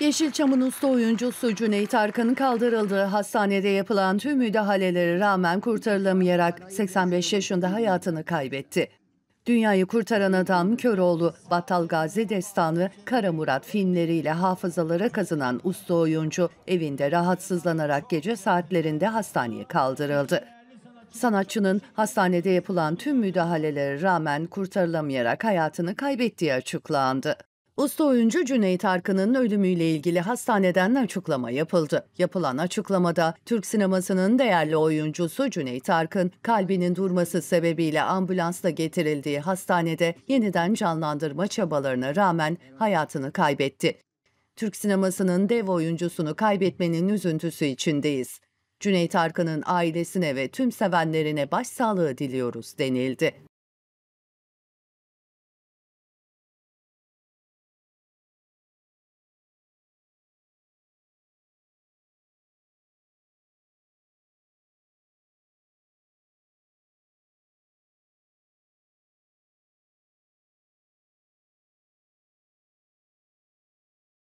Yeşilçam'ın usta oyuncusu Cüneyt Arkın kaldırıldığı hastanede yapılan tüm müdahalelere rağmen kurtarılamayarak 85 yaşında hayatını kaybetti. Dünyayı Kurtaran Adam, Köroğlu, Battal Gazi Destanı, Kara Murat filmleriyle hafızalara kazınan usta oyuncu evinde rahatsızlanarak gece saatlerinde hastaneye kaldırıldı. Sanatçının hastanede yapılan tüm müdahalelere rağmen kurtarılamayarak hayatını kaybettiği açıklandı. Usta oyuncu Cüneyt Arkın'ın ölümüyle ilgili hastaneden açıklama yapıldı. Yapılan açıklamada Türk Sineması'nın değerli oyuncusu Cüneyt Arkın, kalbinin durması sebebiyle ambulansla getirildiği hastanede yeniden canlandırma çabalarına rağmen hayatını kaybetti. Türk Sineması'nın dev oyuncusunu kaybetmenin üzüntüsü içindeyiz. Cüneyt Arkın'ın ailesine ve tüm sevenlerine başsağlığı diliyoruz denildi.